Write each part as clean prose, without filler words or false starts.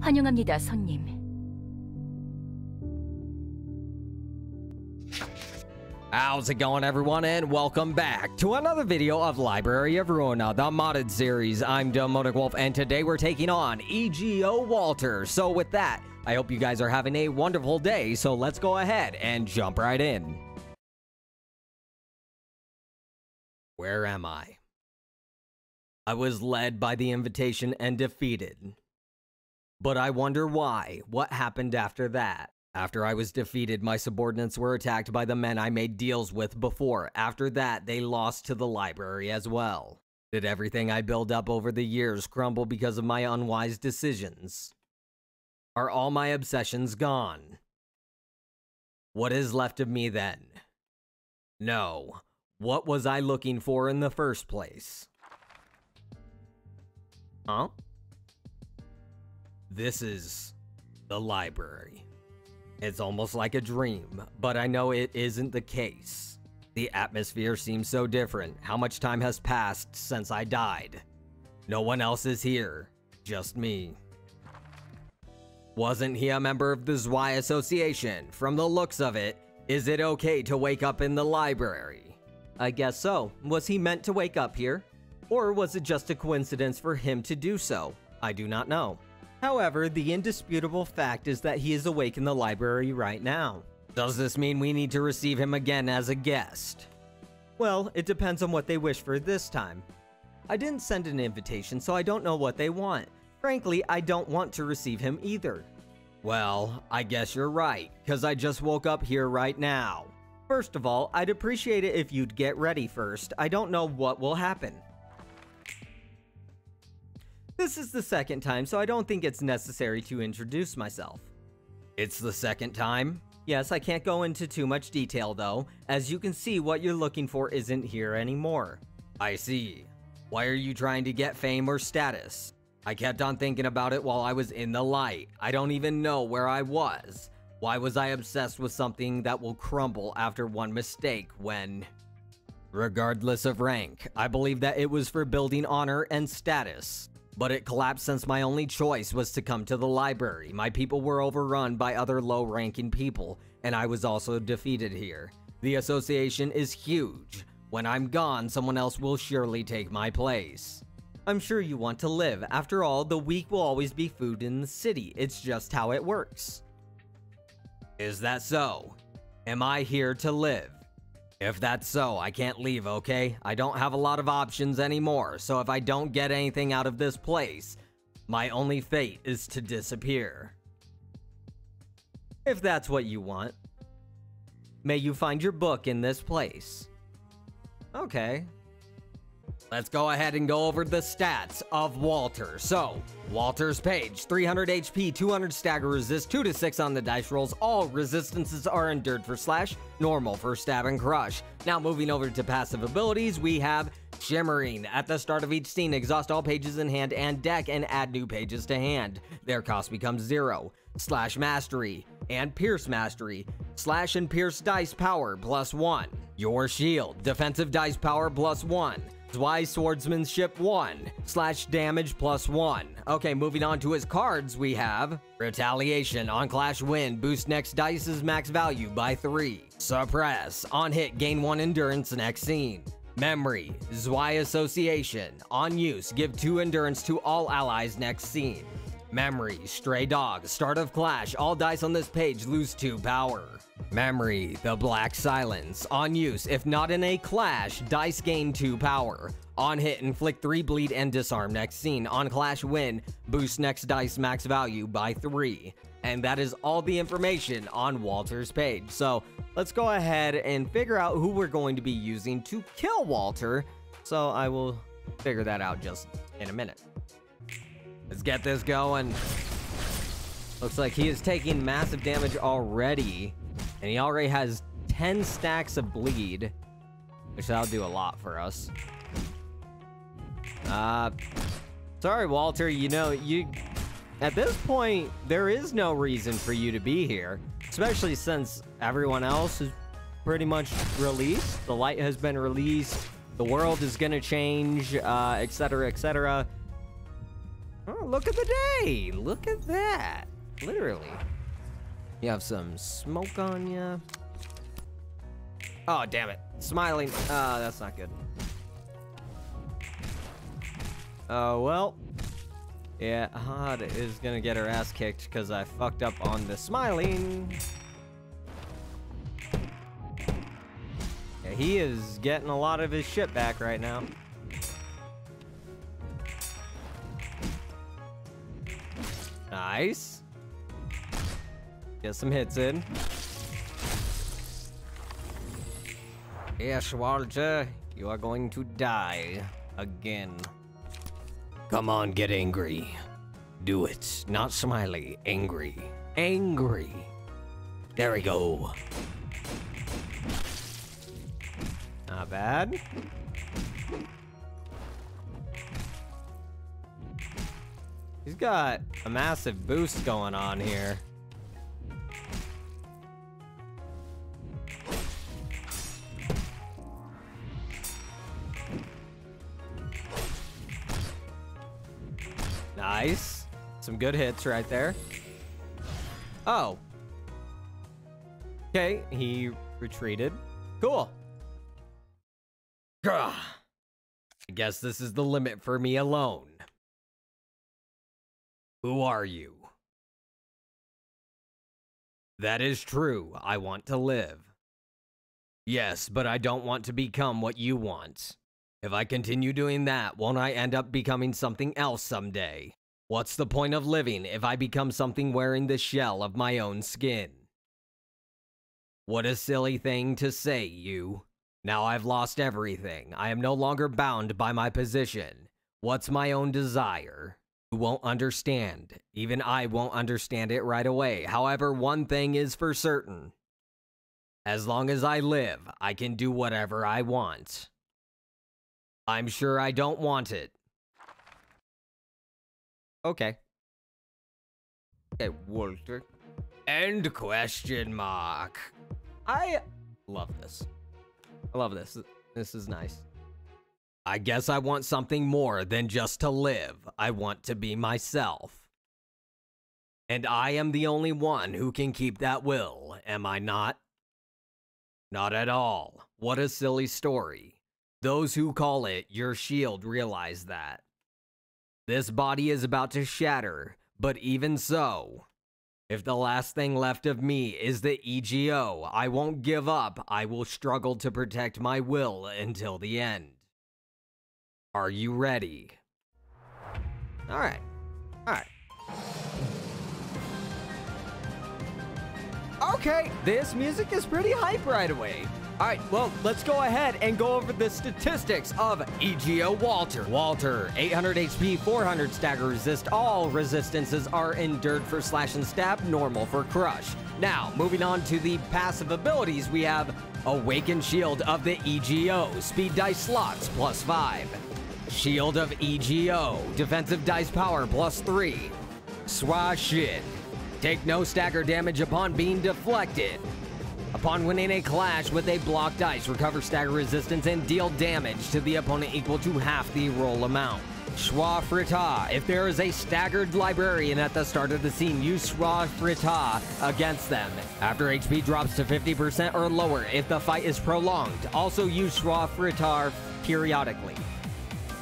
환영합니다, 손님. How's it going, everyone, and welcome back to another video of Library of Ruina, the modded series. I'm DemonicWolf, and today we're taking on EGO Walter. So with that, I hope you guys are having a wonderful day, so let's go ahead and jump right in. Where am I? I was led by the invitation and defeated. But I wonder why. What happened after that? After I was defeated, my subordinates were attacked by the men I made deals with before. After that, they lost to the library as well. Did everything I built up over the years crumble because of my unwise decisions? Are all my obsessions gone? What is left of me then? No. What was I looking for in the first place? Huh? This is the library. It's almost like a dream, but I know it isn't the case. The atmosphere seems so different. How much time has passed since I died? No one else is here, just me. Wasn't he a member of the Zwei Association? From the looks of it, is it okay to wake up in the library? I guess so. Was he meant to wake up here? Or was it just a coincidence for him to do so? I do not know. However, the indisputable fact is that he is awake in the library right now. Does this mean we need to receive him again as a guest? Well, it depends on what they wish for this time. I didn't send an invitation, so I don't know what they want. Frankly, I don't want to receive him either. Well, I guess you're right, because I just woke up here right now. First of all, I'd appreciate it if you'd get ready first. I don't know what will happen. This is the second time, so I don't think it's necessary to introduce myself. It's the second time? Yes, I can't go into too much detail though. As you can see, what you're looking for isn't here anymore. I see. Why are you trying to get fame or status? I kept on thinking about it while I was in the light. I don't even know where I was. Why was I obsessed with something that will crumble after one mistake when... Regardless of rank, I believe that it was for building honor and status. But it collapsed since my only choice was to come to the library. My people were overrun by other low-ranking people, and I was also defeated here. The association is huge. When I'm gone, someone else will surely take my place. I'm sure you want to live. After all, the weak will always be food in the city. It's just how it works. Is that so? Am I here to live? If that's so, I can't leave, okay? I don't have a lot of options anymore, so if I don't get anything out of this place, my only fate is to disappear. If that's what you want. May you find your book in this place. Okay. Let's go ahead and go over the stats of Walter. So, Walter's page, 300 HP, 200 stagger resist, 2-6 on the dice rolls. All resistances are endured for slash, normal for stab and crush. Now moving over to passive abilities, we have Shimmering. At the start of each scene, exhaust all pages in hand and deck and add new pages to hand. Their cost becomes 0. Slash mastery and pierce mastery. Slash and pierce dice power +1. Your shield, defensive dice power +1. Zwei Swordsmanship 1, slash damage +1. Okay, moving on to his cards, we have Retaliation, on clash win, boost next dice's max value by 3. Suppress, on hit, gain 1 endurance next scene. Memory, Zwei Association, on use, give 2 endurance to all allies next scene. Memory, Stray Dog, start of clash, all dice on this page lose 2 power. Memory, the black silence, on use, if not in a clash, dice gain 2 power. On hit, inflict 3 bleed and disarm next scene. On clash win, boost next dice max value by 3. And that is all the information on Walter's page. So let's go ahead and figure out who we're going to be using to kill Walter. So I will figure that out just in a minute. Let's get this going. Looks like he is taking massive damage already. And he already has 10 stacks of bleed, which that'll do a lot for us. Sorry, Walter, you know, at this point, there is no reason for you to be here, especially since everyone else is pretty much released. The light has been released. The world is going to change, etc., etc. I don't look at the day. Look at that. Literally. You have some smoke on you. Oh, damn it. Smiling. That's not good. Oh, well. Yeah, Hod is gonna get her ass kicked because I fucked up on the smiling. Yeah, he is getting a lot of his shit back right now. Nice. Get some hits in. Yes, Walter, you are going to die again. Come on, get angry. Do it. Not smiley. Angry. Angry. There we go. Not bad. He's got a massive boost going on here. Nice. Some good hits right there. Oh. Okay, he retreated. Cool. Gah. I guess this is the limit for me alone. Who are you? That is true. I want to live. Yes, but I don't want to become what you want. If I continue doing that, won't I end up becoming something else someday? What's the point of living if I become something wearing the shell of my own skin? What a silly thing to say, you. Now I've lost everything. I am no longer bound by my position. What's my own desire? You won't understand. Even I won't understand it right away. However, one thing is for certain. As long as I live, I can do whatever I want. I'm sure I don't want it. Okay. Okay, Walter. End question mark. I love this. I love this. This is nice. I guess I want something more than just to live. I want to be myself. And I am the only one who can keep that will, am I not? Not at all. What a silly story. Those who call it your shield realize that. This body is about to shatter, but even so, if the last thing left of me is the EGO, I won't give up. I will struggle to protect my will until the end. Are you ready? Alright. Alright. Okay, this music is pretty hype right away. All right, well, let's go ahead and go over the statistics of EGO Walter. Walter, 800 HP, 400 stagger resist. All resistances are endured for slash and stab, normal for crush. Now, moving on to the passive abilities, we have Awakened Shield of the EGO. Speed dice slots, +5. Shield of EGO. Defensive dice power, +3. Swashin. Take no stagger damage upon being deflected. Upon winning a clash with a blocked dice, recover stagger resistance and deal damage to the opponent equal to half the roll amount. Schwa Frita. If there is a staggered librarian at the start of the scene, use Schwa Frita against them. After HP drops to 50% or lower, if the fight is prolonged, also use Schwa Frita periodically.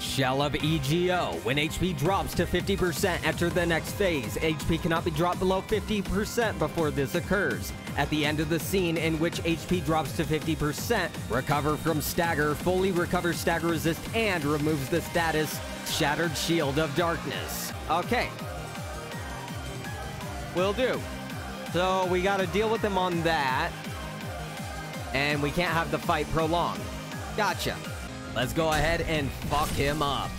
Shell of EGO. When HP drops to 50%, enter the next phase. HP cannot be dropped below 50% before this occurs. At the end of the scene in which HP drops to 50%, recover from stagger, fully recovers stagger resist, and removes the status Shattered Shield of Darkness. Okay. Will do. So we gotta deal with him on that. And we can't have the fight prolonged. Gotcha. Let's go ahead and fuck him up.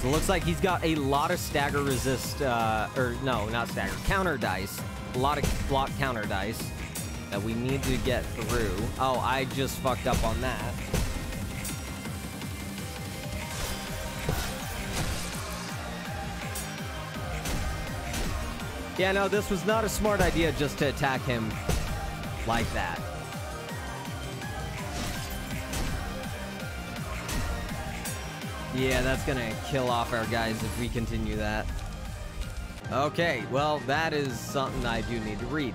So it looks like he's got a lot of stagger resist, no, not stagger, counter dice. A lot of block counter dice that we need to get through. Oh, I just fucked up on that. Yeah, no, this was not a smart idea just to attack him like that. Yeah, that's gonna kill off our guys if we continue that. Okay, well, that is something I do need to read.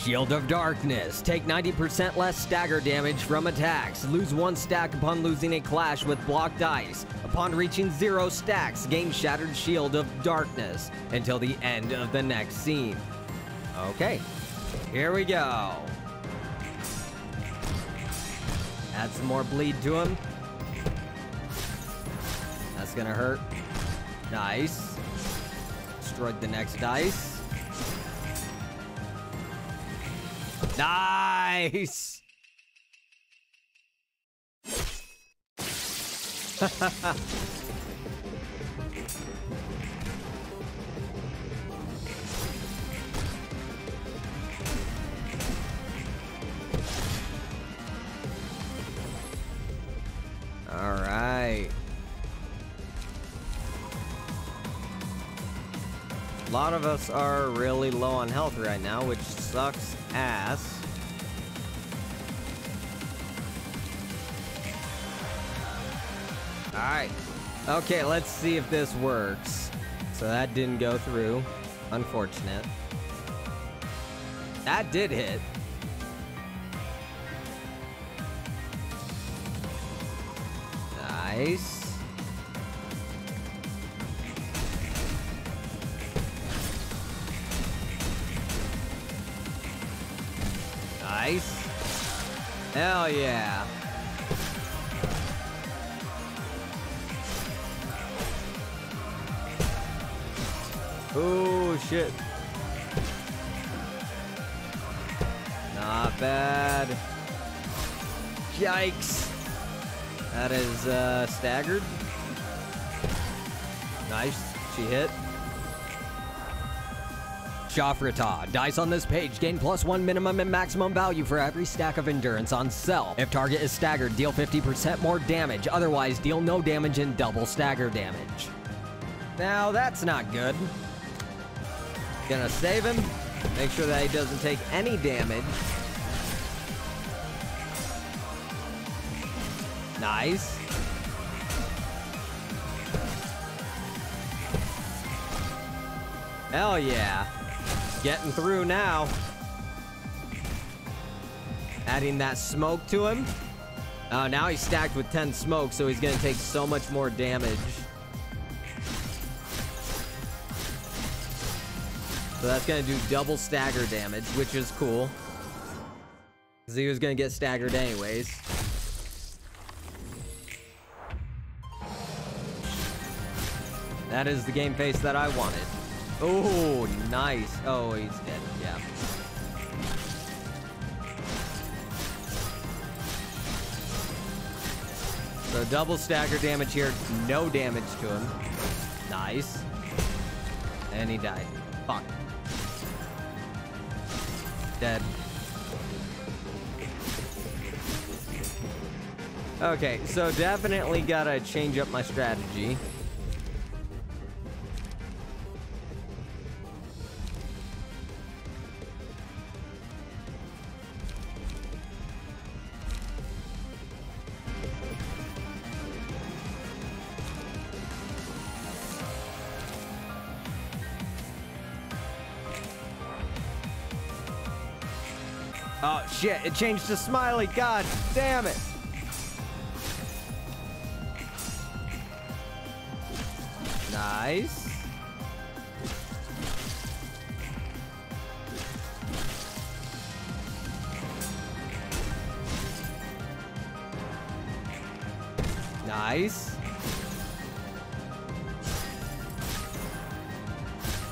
Shield of Darkness. Take 90% less stagger damage from attacks. Lose one stack upon losing a clash with blocked dice. Upon reaching 0 stacks, gain Shattered Shield of Darkness until the end of the next scene. Okay, here we go. Add some more bleed to him. That's gonna hurt. Nice. Destroyed the next dice. Nice! All right. A lot of us are really low on health right now, which sucks ass. All right. Okay, let's see if this works. So that didn't go through. Unfortunate. That did hit. Nice. Nice. Hell yeah. Oh shit. Not bad. Yikes. That is staggered. Nice. She hit. Shafrata. Dice on this page gain +1 minimum and maximum value for every stack of endurance on self. If target is staggered, deal 50% more damage. Otherwise, deal no damage and double stagger damage. Now, that's not good. Gonna save him. Make sure that he doesn't take any damage. Nice. Hell yeah. Getting through now. Adding that smoke to him. Oh, now he's stacked with 10 smoke, so he's gonna take so much more damage. So that's gonna do double stagger damage, which is cool. Because he was gonna get staggered anyways. That is the game face that I wanted. Oh, nice. Oh, he's dead. Yeah. So double stagger damage here. No damage to him. Nice. And he died. Fuck. Dead. Okay, so definitely gotta change up my strategy. Oh, shit. It changed to smiley. God damn it. Nice. Nice.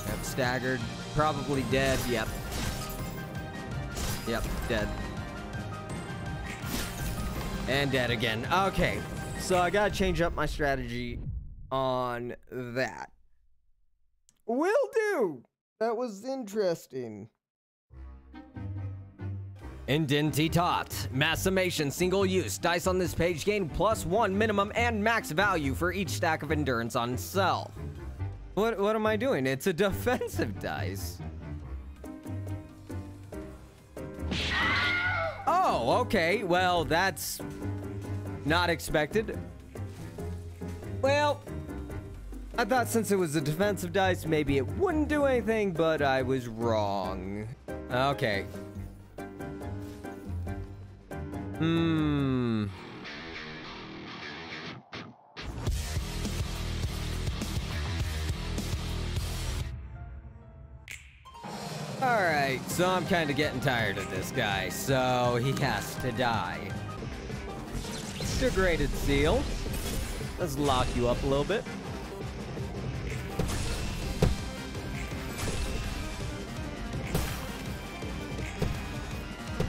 Yep, staggered. Probably dead. Yep. Yep, dead. And dead again. Okay, so I gotta change up my strategy on that. Will do! That was interesting. Indenditat. Mass summation, single use. Dice on this page gain +1 minimum and max value for each stack of endurance on self. What am I doing? It's a defensive dice. Oh, okay. Well, that's not expected. Well, I thought since it was a defensive dice, maybe it wouldn't do anything, but I was wrong. Okay. Hmm. Alright, so I'm kind of getting tired of this guy, so he has to die. Degraded seal. Let's lock you up a little bit.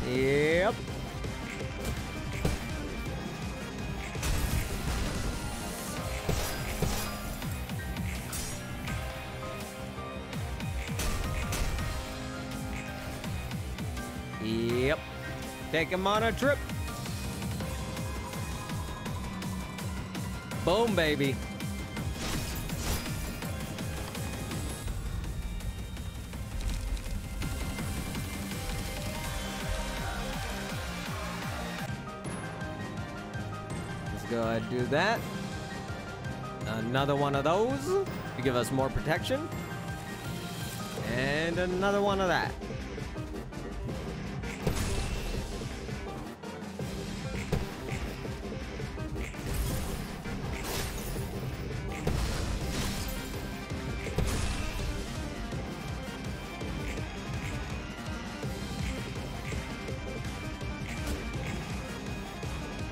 Yep. Yep. Take him on a trip. Boom, baby. Let's go ahead and do that. Another one of those to give us more protection. And another one of that.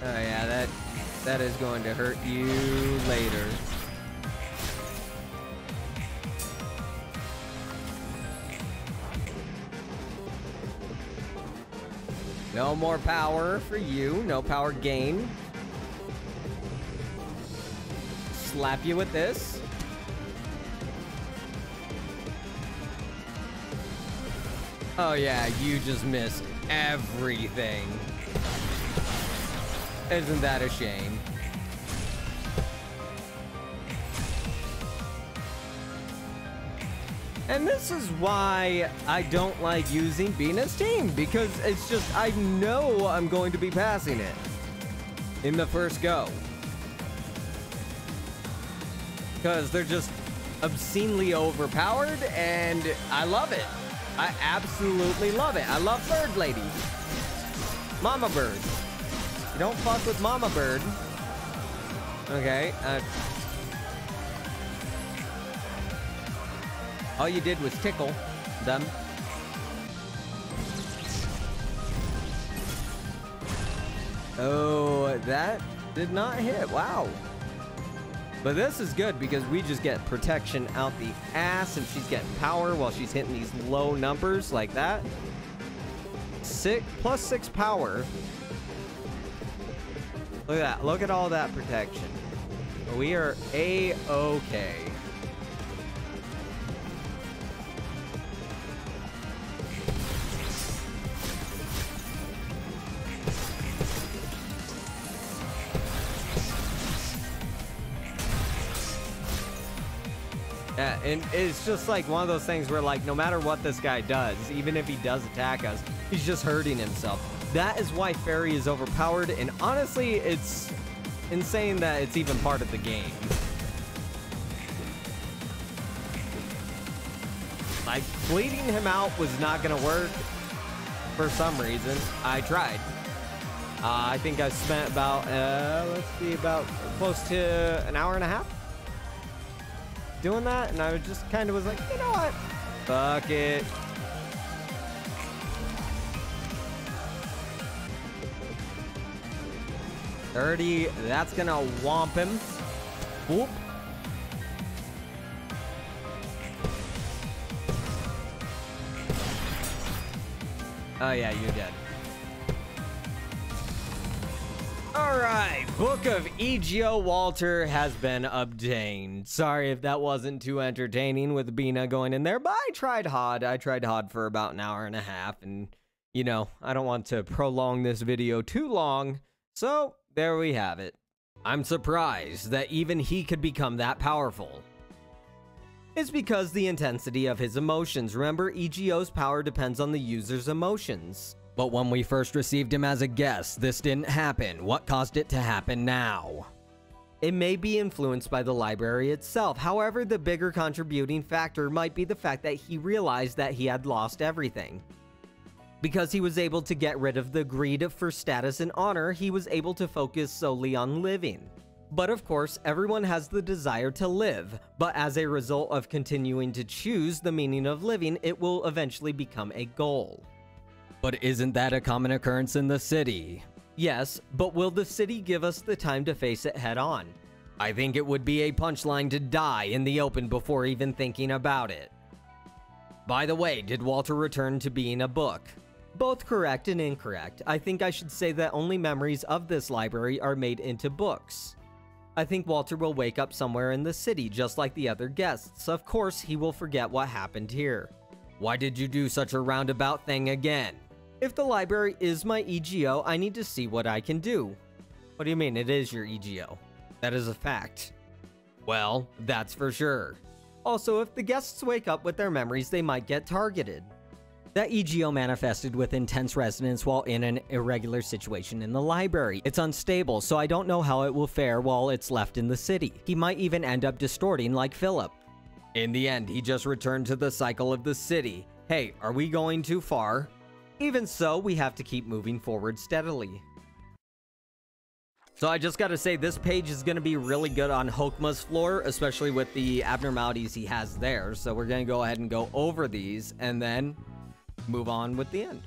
Oh yeah, that is going to hurt you later. No more power for you, no power gain. Slap you with this. Oh yeah, you just missed everything. Isn't that a shame? And this is why I don't like using Bina's team, because it's just, I know I'm going to be passing it in the first go. Because they're just obscenely overpowered, and I love it. I absolutely love it. I love Bird Lady. Mama Bird. You don't fuck with Mama Bird. Okay. All you did was tickle them. Oh, that did not hit. Wow. But this is good because we just get protection out the ass, and she's getting power while she's hitting these low numbers like that. Plus six power. Look at that. Look at all that protection. We are A-okay. Yeah, and it's just like one of those things where, like, no matter what this guy does, even if he does attack us, he's just hurting himself. That is why Fairy is overpowered, and honestly, it's insane that it's even part of the game. Like, bleeding him out was not gonna work for some reason. I tried. I think I spent about, let's see, about close to an hour and a half doing that, and I just kind of was like, you know what? Fuck it. $30, that's gonna whomp him. Whoop. Oh yeah, you're dead. Alright, Book of EGO Walter has been obtained. Sorry if that wasn't too entertaining with Bina going in there, but I tried hard for about an hour and a half, and you know, I don't want to prolong this video too long, so there we have it. I'm surprised that even he could become that powerful. It's because the intensity of his emotions. Remember, EGO's power depends on the user's emotions. But when we first received him as a guest, this didn't happen. What caused it to happen now? It may be influenced by the library itself. However, the bigger contributing factor might be the fact that he realized that he had lost everything. Because he was able to get rid of the greed for status and honor, he was able to focus solely on living. But of course, everyone has the desire to live, but as a result of continuing to choose the meaning of living, it will eventually become a goal. But isn't that a common occurrence in the city? Yes, but will the city give us the time to face it head on? I think it would be a punchline to die in the open before even thinking about it. By the way, did Walter return to being a book? Both correct and incorrect. I think I should say that only memories of this library are made into books. I think Walter will wake up somewhere in the city just like the other guests. Of course, he will forget what happened here. Why did you do such a roundabout thing again? If the library is my EGO, I need to see what I can do. What do you mean it is your EGO? That is a fact. Well, that's for sure. Also, if the guests wake up with their memories, they might get targeted. That EGO manifested with intense resonance while in an irregular situation in the library. It's unstable, so I don't know how it will fare while it's left in the city. He might even end up distorting like Philip. In the end, he just returned to the cycle of the city. Hey, are we going too far? Even so, we have to keep moving forward steadily. So I just gotta say, this page is gonna be really good on Hokma's floor, especially with the abnormalities he has there. So we're gonna go ahead and go over these and then move on with the end.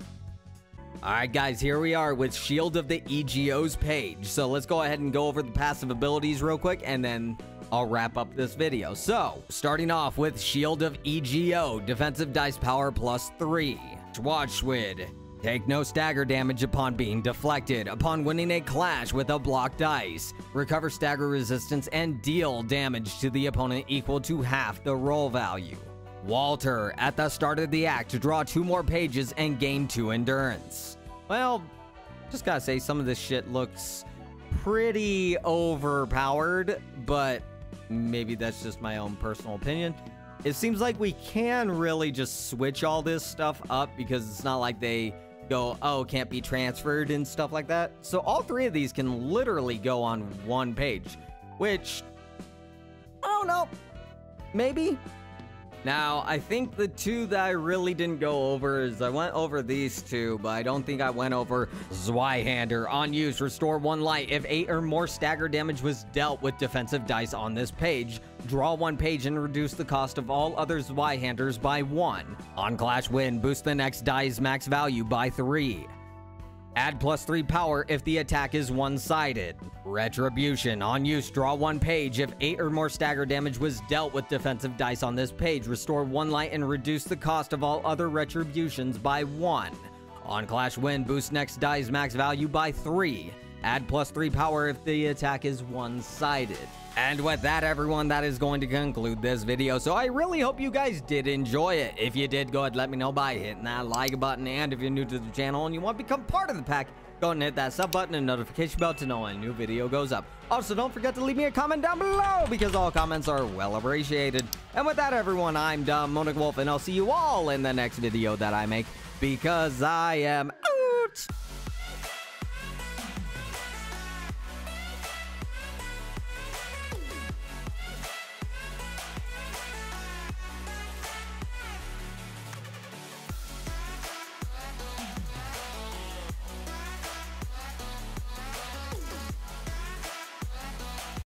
Alright guys, here we are with Shield of the EGO's page. So let's go ahead and go over the passive abilities real quick and then I'll wrap up this video. So, starting off with Shield of EGO, defensive dice power +3. Watchwid. Take no stagger damage upon being deflected, upon winning a clash with a blocked dice. Recover stagger resistance and deal damage to the opponent equal to half the roll value. Walter, at the start of the act, draw 2 more pages and gain 2 endurance. Well, just gotta say, some of this shit looks pretty overpowered, but maybe that's just my own personal opinion. It seems like we can really just switch all this stuff up because it's not like they go, oh, can't be transferred and stuff like that. So all 3 of these can literally go on 1 page, which, I don't know, maybe? Now, I think the 2 that I really didn't go over is I went over these 2, but I don't think I went over Zweihander. On use, restore 1 light. If 8 or more stagger damage was dealt with defensive dice on this page, draw 1 page and reduce the cost of all other Zweihanders by 1. On clash win, boost the next die's max value by 3. Add +3 power if the attack is one-sided. Retribution. On use, draw 1 page. If 8 or more stagger damage was dealt with defensive dice on this page, restore 1 light and reduce the cost of all other retributions by 1. On clash win, boost next die's max value by 3. Add +3 power if the attack is one-sided. And with that, everyone, that is going to conclude this video. So I really hope you guys did enjoy it. If you did, go ahead and let me know by hitting that like button. And if you're new to the channel and you want to become part of the pack, go ahead and hit that sub button and notification bell to know when a new video goes up. Also, don't forget to leave me a comment down below because all comments are well appreciated. And with that, everyone, I'm DemonicWolf, and I'll see you all in the next video that I make because I am